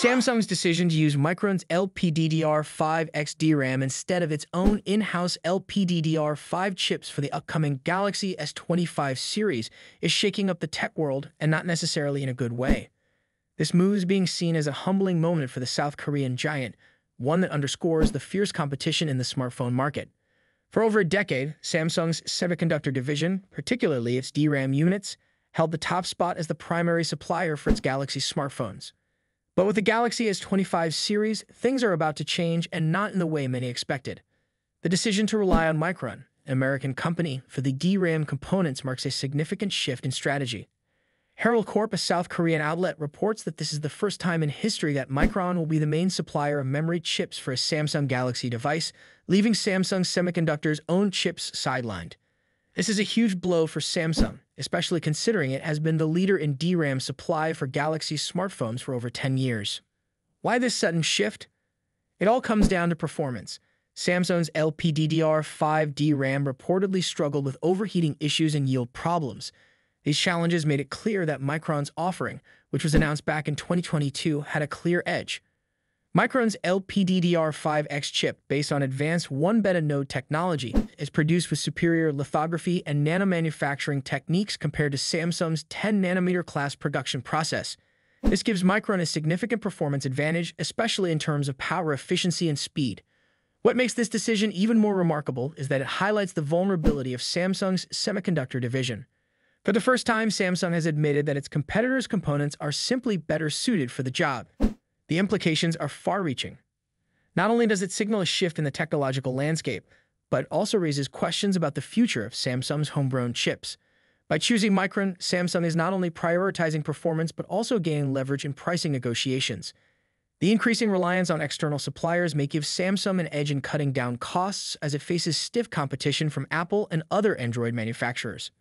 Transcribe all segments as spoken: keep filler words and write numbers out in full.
Samsung's decision to use Micron's L P D D R five X D RAM instead of its own in-house L P D D R five chips for the upcoming Galaxy S twenty-five series is shaking up the tech world, and not necessarily in a good way. This move is being seen as a humbling moment for the South Korean giant, one that underscores the fierce competition in the smartphone market. For over a decade, Samsung's semiconductor division, particularly its D RAM units, held the top spot as the primary supplier for its Galaxy smartphones. But with the Galaxy S twenty-five series, things are about to change, and not in the way many expected. The decision to rely on Micron, an American company, for the D RAM components marks a significant shift in strategy. Herald Corp, a South Korean outlet, reports that this is the first time in history that Micron will be the main supplier of memory chips for a Samsung Galaxy device, leaving Samsung Semiconductor's own chips sidelined. This is a huge blow for Samsung, especially considering it has been the leader in D RAM supply for Galaxy smartphones for over ten years. Why this sudden shift? It all comes down to performance. Samsung's L P D D R five D RAM reportedly struggled with overheating issues and yield problems. These challenges made it clear that Micron's offering, which was announced back in twenty twenty-two, had a clear edge. Micron's L P D D R five X chip, based on advanced one beta node technology, is produced with superior lithography and nanomanufacturing techniques compared to Samsung's ten nanometer class production process. This gives Micron a significant performance advantage, especially in terms of power efficiency and speed. What makes this decision even more remarkable is that it highlights the vulnerability of Samsung's semiconductor division. For the first time, Samsung has admitted that its competitors' components are simply better suited for the job. The implications are far-reaching. Not only does it signal a shift in the technological landscape, but also raises questions about the future of Samsung's homegrown chips. By choosing Micron, Samsung is not only prioritizing performance but also gaining leverage in pricing negotiations. The increasing reliance on external suppliers may give Samsung an edge in cutting down costs as it faces stiff competition from Apple and other Android manufacturers.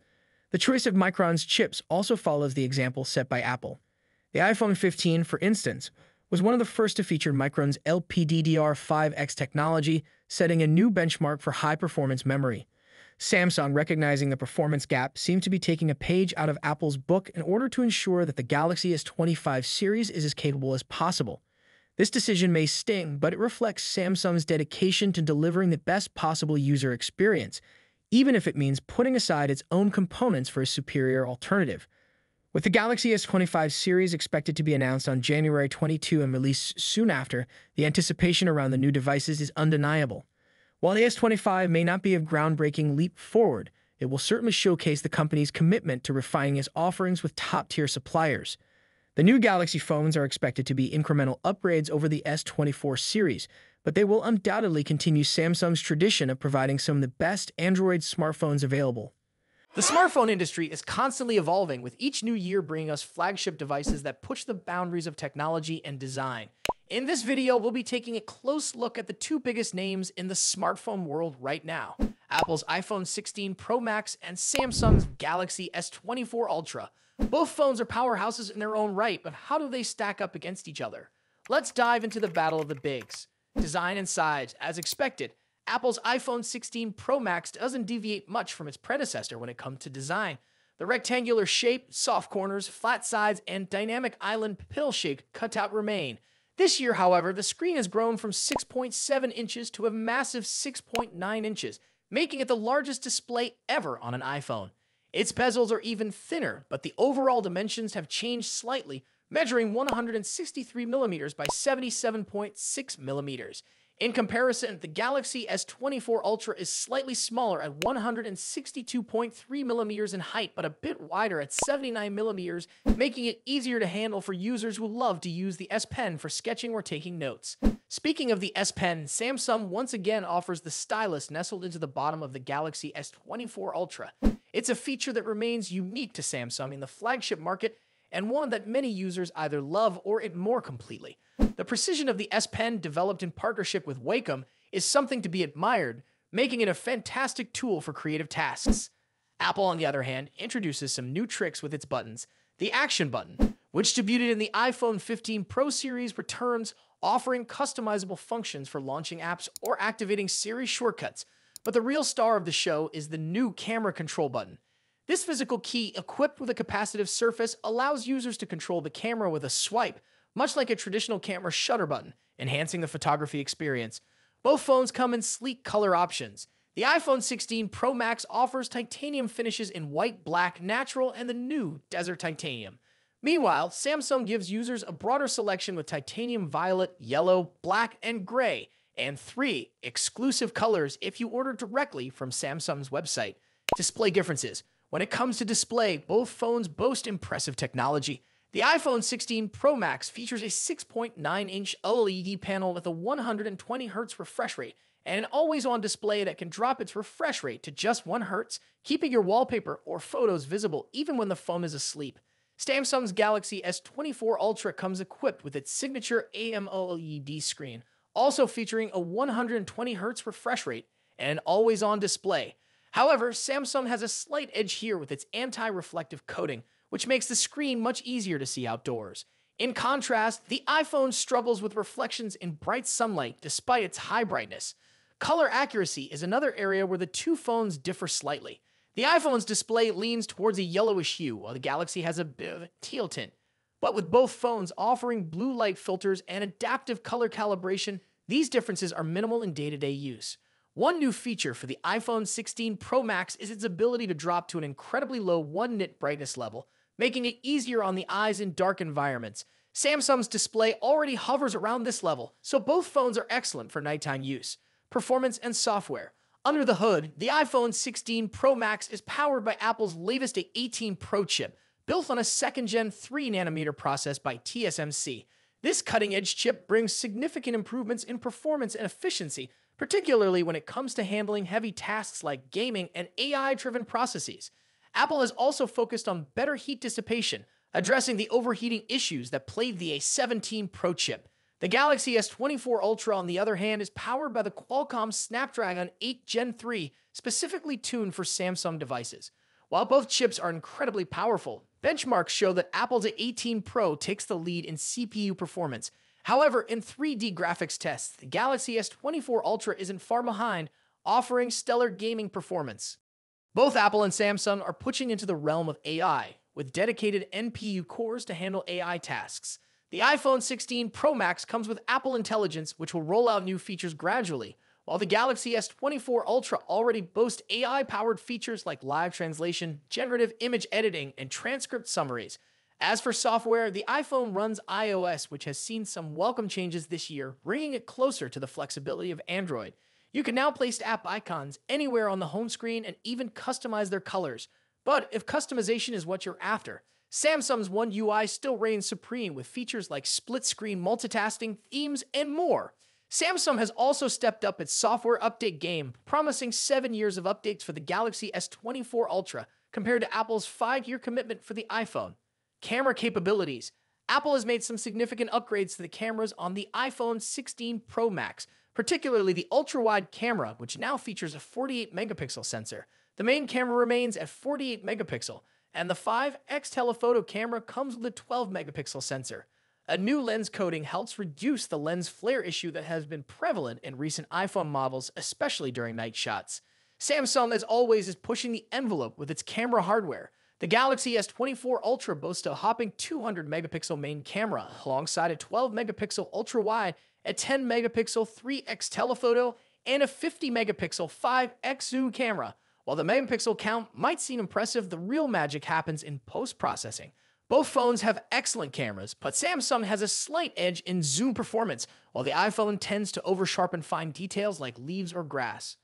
The choice of Micron's chips also follows the example set by Apple. The iPhone fifteen, for instance, was one of the first to feature Micron's L P D D R five X technology, setting a new benchmark for high-performance memory. Samsung, recognizing the performance gap, seemed to be taking a page out of Apple's book in order to ensure that the Galaxy S twenty-five series is as capable as possible. This decision may sting, but it reflects Samsung's dedication to delivering the best possible user experience, even if it means putting aside its own components for a superior alternative. With the Galaxy S twenty-five series expected to be announced on January twenty-second and released soon after, the anticipation around the new devices is undeniable. While the S twenty-five may not be a groundbreaking leap forward, it will certainly showcase the company's commitment to refining its offerings with top-tier suppliers. The new Galaxy phones are expected to be incremental upgrades over the S twenty-four series, but they will undoubtedly continue Samsung's tradition of providing some of the best Android smartphones available. The smartphone industry is constantly evolving, with each new year bringing us flagship devices that push the boundaries of technology and design. In this video, we'll be taking a close look at the two biggest names in the smartphone world right now: Apple's iPhone sixteen Pro Max and Samsung's Galaxy S twenty-four Ultra. Both phones are powerhouses in their own right, but how do they stack up against each other? Let's dive into the battle of the bigs. Design and size, as expected, Apple's iPhone sixteen Pro Max doesn't deviate much from its predecessor when it comes to design. The rectangular shape, soft corners, flat sides, and dynamic island pill-shaped cutout remain. This year, however, the screen has grown from six point seven inches to a massive six point nine inches, making it the largest display ever on an iPhone. Its bezels are even thinner, but the overall dimensions have changed slightly, measuring one hundred sixty-three millimeters by seventy-seven point six millimeters. In comparison, the Galaxy S twenty-four Ultra is slightly smaller at one hundred sixty-two point three millimeters in height, but a bit wider at seventy-nine millimeters, making it easier to handle for users who love to use the S Pen for sketching or taking notes. Speaking of the S Pen, Samsung once again offers the stylus nestled into the bottom of the Galaxy S twenty-four Ultra. It's a feature that remains unique to Samsung in the flagship market, and one that many users either love or ignore completely. The precision of the S Pen, developed in partnership with Wacom, is something to be admired, making it a fantastic tool for creative tasks. Apple, on the other hand, introduces some new tricks with its buttons. The Action button, which debuted in the iPhone fifteen Pro series, returns, offering customizable functions for launching apps or activating Siri shortcuts. But the real star of the show is the new Camera Control button. This physical key, equipped with a capacitive surface, allows users to control the camera with a swipe, much like a traditional camera shutter button, enhancing the photography experience. Both phones come in sleek color options. The iPhone sixteen Pro Max offers titanium finishes in white, black, natural, and the new desert titanium. Meanwhile, Samsung gives users a broader selection with titanium violet, yellow, black, and gray, and three exclusive colors if you order directly from Samsung's website. Display differences. When it comes to display, both phones boast impressive technology. The iPhone sixteen Pro Max features a six point nine inch OLED panel with a one hundred twenty hertz refresh rate and an always-on display that can drop its refresh rate to just one hertz, keeping your wallpaper or photos visible even when the phone is asleep. Samsung's Galaxy S twenty-four Ultra comes equipped with its signature AMOLED screen, also featuring a one hundred twenty hertz refresh rate and an always-on display. However, Samsung has a slight edge here with its anti-reflective coating, which makes the screen much easier to see outdoors. In contrast, the iPhone struggles with reflections in bright sunlight despite its high brightness. Color accuracy is another area where the two phones differ slightly. The iPhone's display leans towards a yellowish hue, while the Galaxy has a bit of a teal tint. But with both phones offering blue light filters and adaptive color calibration, these differences are minimal in day-to-day use. One new feature for the iPhone sixteen Pro Max is its ability to drop to an incredibly low one nit brightness level, making it easier on the eyes in dark environments. Samsung's display already hovers around this level, so both phones are excellent for nighttime use. Performance and software. Under the hood, the iPhone sixteen Pro Max is powered by Apple's latest A eighteen Pro chip, built on a second gen three nanometer process by T S M C. This cutting-edge chip brings significant improvements in performance and efficiency, particularly when it comes to handling heavy tasks like gaming and A I-driven processes. Apple has also focused on better heat dissipation, addressing the overheating issues that plagued the A seventeen Pro chip. The Galaxy S twenty-four Ultra, on the other hand, is powered by the Qualcomm Snapdragon eight gen three, specifically tuned for Samsung devices. While both chips are incredibly powerful, benchmarks show that Apple's A eighteen Pro takes the lead in C P U performance. However, in three D graphics tests, the Galaxy S twenty-four Ultra isn't far behind, offering stellar gaming performance. Both Apple and Samsung are pushing into the realm of A I, with dedicated N P U cores to handle A I tasks. The iPhone sixteen Pro Max comes with Apple Intelligence, which will roll out new features gradually, while the Galaxy S twenty-four Ultra already boasts A I-powered features like live translation, generative image editing, and transcript summaries. As for software, the iPhone runs iOS, which has seen some welcome changes this year, bringing it closer to the flexibility of Android. You can now place app icons anywhere on the home screen and even customize their colors. But if customization is what you're after, Samsung's One U I still reigns supreme with features like split-screen multitasking, themes, and more. Samsung has also stepped up its software update game, promising seven years of updates for the Galaxy S twenty-four Ultra compared to Apple's five year commitment for the iPhone. Camera capabilities. Apple has made some significant upgrades to the cameras on the iPhone sixteen Pro Max, particularly the ultra-wide camera, which now features a forty-eight megapixel sensor. The main camera remains at forty-eight megapixel, and the five X telephoto camera comes with a twelve megapixel sensor. A new lens coating helps reduce the lens flare issue that has been prevalent in recent iPhone models, especially during night shots. Samsung, as always, is pushing the envelope with its camera hardware. The Galaxy S twenty-four Ultra boasts a hopping two hundred megapixel main camera, alongside a twelve megapixel ultra-wide, a ten megapixel three X telephoto, and a fifty megapixel five X zoom camera. While the megapixel count might seem impressive, the real magic happens in post-processing. Both phones have excellent cameras, but Samsung has a slight edge in zoom performance, while the iPhone tends to over-sharpen fine details like leaves or grass.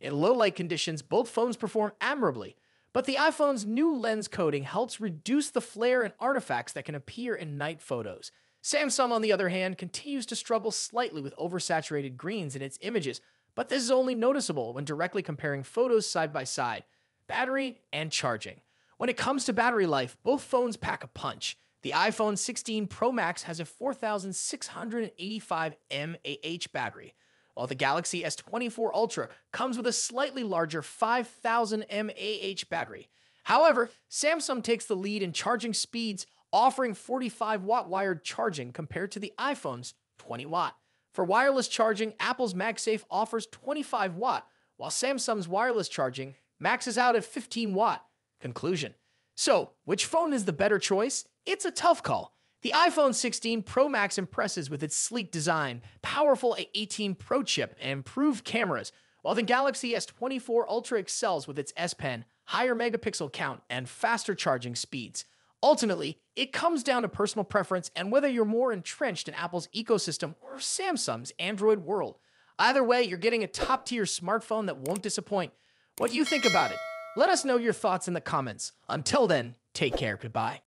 In low-light conditions, both phones perform admirably, but the iPhone's new lens coating helps reduce the flare and artifacts that can appear in night photos. Samsung, on the other hand, continues to struggle slightly with oversaturated greens in its images, but this is only noticeable when directly comparing photos side by side. Battery and charging. When it comes to battery life, both phones pack a punch. The iPhone sixteen Pro Max has a four thousand six hundred eighty-five milliamp hour battery, while the Galaxy S twenty-four Ultra comes with a slightly larger five thousand milliamp hour battery. However, Samsung takes the lead in charging speeds, offering forty-five watt wired charging compared to the iPhone's twenty watt. For wireless charging, Apple's MagSafe offers twenty-five watt, while Samsung's wireless charging maxes out at fifteen watt. Conclusion. So, which phone is the better choice? It's a tough call. The iPhone sixteen Pro Max impresses with its sleek design, powerful A eighteen Pro chip, and improved cameras, while the Galaxy S twenty-four Ultra excels with its S Pen, higher megapixel count, and faster charging speeds. Ultimately, it comes down to personal preference and whether you're more entrenched in Apple's ecosystem or Samsung's Android world. Either way, you're getting a top-tier smartphone that won't disappoint. What do you think about it? Let us know your thoughts in the comments. Until then, take care. Goodbye.